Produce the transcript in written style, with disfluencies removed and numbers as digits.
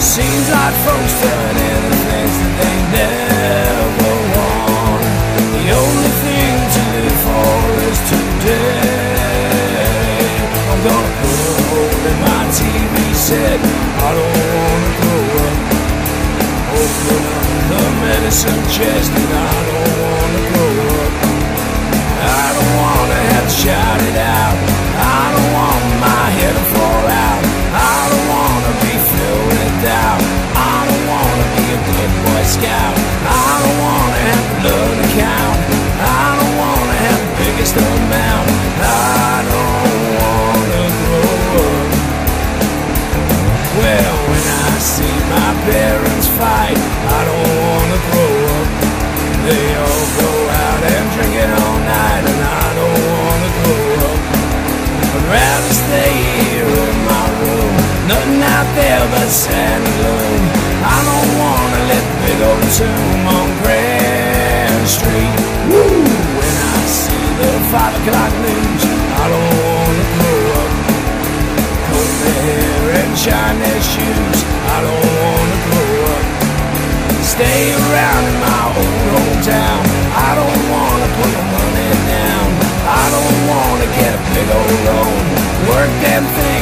Seems like folks filling in the things that they never want. The only thing to live for is today. I'm gonna put a hole in my TV set. I don't wanna grow up. Open up the medicine chest, and I don't wanna grow up. I don't wanna have to shout it out. I don't want my head to fall out. I don't wanna be filled with doubt. I don't wanna be a good Boy Scout. I don't wanna have to learn to count. I don't wanna have the biggest amount. I don't wanna grow up. Well, when I see my parents fight, I don't wanna grow up. They all go out and drink it all night, and I don't wanna grow up. I'd rather stay here in my room. Nothing out there but sand and gloom. I don't wanna let the big old tomb on Grand Street. Woo! When I see the 5 o'clock news, I don't wanna grow up. Comb their hair and shine their shoes, I don't wanna grow up. Stay around in my old hometown, I don't wanna put my money down. I don't wanna get a big old loan. Work them things